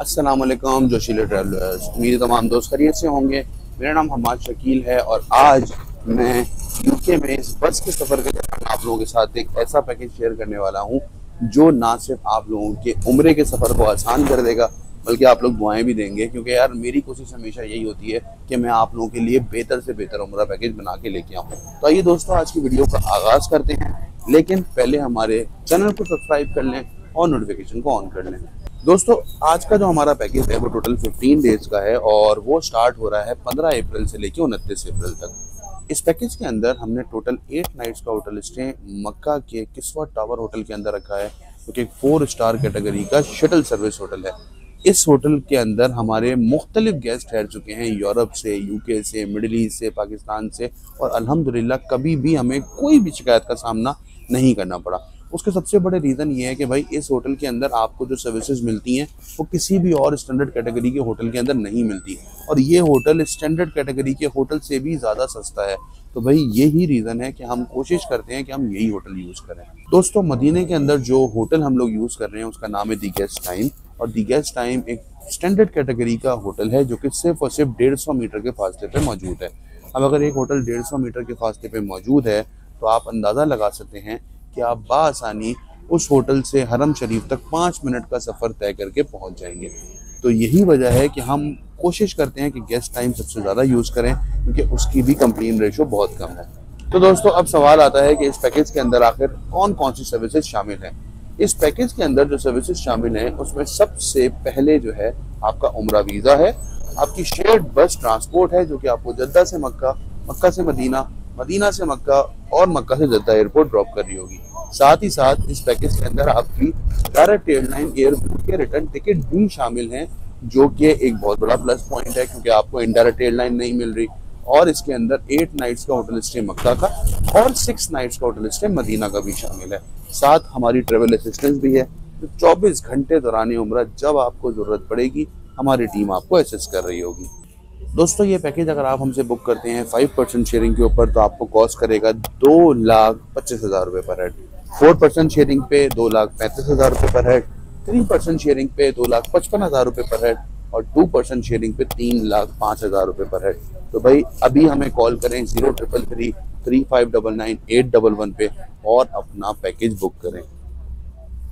अस्सलाम वालेकुम जोशीले ट्रैवलर्स, मेरे तमाम दोस्त खैरियत से होंगे। मेरा नाम हमराज शकील है और आज मैं यूके में इस बस के सफ़र के दौरान आप लोगों के साथ एक ऐसा पैकेज शेयर करने वाला हूं जो ना सिर्फ आप लोगों के उम्रे के सफ़र को आसान कर देगा बल्कि आप लोग दुआएं भी देंगे, क्योंकि यार मेरी कोशिश हमेशा यही होती है कि मैं आप लोगों के लिए बेहतर से बेहतर उम्रा पैकेज बना के लेके आऊँ। तो आइए दोस्तों, आज की वीडियो का आगाज़ करते हैं, लेकिन पहले हमारे चैनल को सब्सक्राइब कर लें और नोटिफिकेशन को ऑन कर लें। दोस्तों, आज का जो हमारा पैकेज है वो टोटल 15 डेज़ का है और वो स्टार्ट हो रहा है 15 अप्रैल से लेकर 29 अप्रैल तक। इस पैकेज के अंदर हमने टोटल 8 नाइट्स का होटल स्टे मक्का के किस्वा टावर होटल के अंदर रखा है, क्योंकि 4 स्टार कैटेगरी का शटल सर्विस होटल है। इस होटल के अंदर हमारे मुख्तलिफ गेस्ट ठहर चुके हैं, यूरोप से, यूके से, मिडिल ईस्ट से, पाकिस्तान से, और अल्हम्दुलिल्लाह कभी भी हमें कोई भी शिकायत का सामना नहीं करना पड़ा। उसके सबसे बड़े रीज़न ये है कि भाई इस होटल के अंदर आपको जो सर्विसेज मिलती हैं वो किसी भी और स्टैंडर्ड कैटेगरी के होटल के अंदर नहीं मिलती, और ये होटल स्टैंडर्ड कैटेगरी के होटल से भी ज़्यादा सस्ता है। तो भाई यही रीज़न है कि हम कोशिश करते हैं कि हम यही होटल यूज़ करें। दोस्तों, मदीने के अंदर जो होटल हम लोग यूज़ कर रहे हैं उसका नाम है दी गेस्ट टाइम, और दी गेस्ट टाइम एक स्टैंडर्ड कैटेगरी का होटल है जो कि सिर्फ और सिर्फ 150 मीटर के फासले पर मौजूद है। अब अगर एक होटल 150 मीटर के फासले पर मौजूद है तो आप अंदाज़ा लगा सकते हैं कि आप बासानी उस होटल से हरम शरीफ तक 5 मिनट का सफ़र तय करके पहुंच जाएंगे। तो यही वजह है कि हम कोशिश करते हैं कि गेस्ट टाइम सबसे ज़्यादा यूज़ करें, क्योंकि उसकी भी कंप्लेन रेशो बहुत कम है। तो दोस्तों, अब सवाल आता है कि इस पैकेज के अंदर आखिर कौन कौन सी सर्विसेज शामिल हैं। इस पैकेज के अंदर जो सर्विसेज शामिल हैं उसमें सबसे पहले जो है आपका उमरा वीज़ा है, आपकी शेयर्ड बस ट्रांसपोर्ट है जो कि आपको जद्दा से मक्का, मक्का से मदीना, मदीना से मक्का और मक्का से जद्दा एयरपोर्ट ड्रॉप कर रही होगी। साथ ही साथ इस पैकेज के अंदर आपकी डायरेक्ट एयरलाइन एयरपोर्ट के रिटर्न टिकट भी शामिल हैं, जो कि एक बहुत बड़ा प्लस पॉइंट है क्योंकि आपको इनडायरेक्ट एयरलाइन नहीं मिल रही। और इसके अंदर 8 नाइट्स का होटल स्टे मक्का का और 6 नाइट्स का होटल स्टे मदीना का भी शामिल है। साथ हमारी ट्रेवल असिस्टेंस भी है, तो 24 घंटे दौरान उम्रा जब आपको ज़रूरत पड़ेगी हमारी टीम आपको असिस्ट कर रही होगी। दोस्तों, ये पैकेज अगर आप हमसे बुक करते हैं 5% शेयरिंग के ऊपर तो आपको कॉस्ट करेगा 2,25,000 रुपये पर हेड, 4% शेयरिंग पे 2,35,000 रुपये पर हेड, 3% शेयरिंग पे 2,55,000 रुपये पर हेड और 2% शेयरिंग पे 3,05,000 रुपये पर हेड। तो भाई अभी हमें कॉल करें 0333-3599-811 पे और अपना पैकेज बुक करें।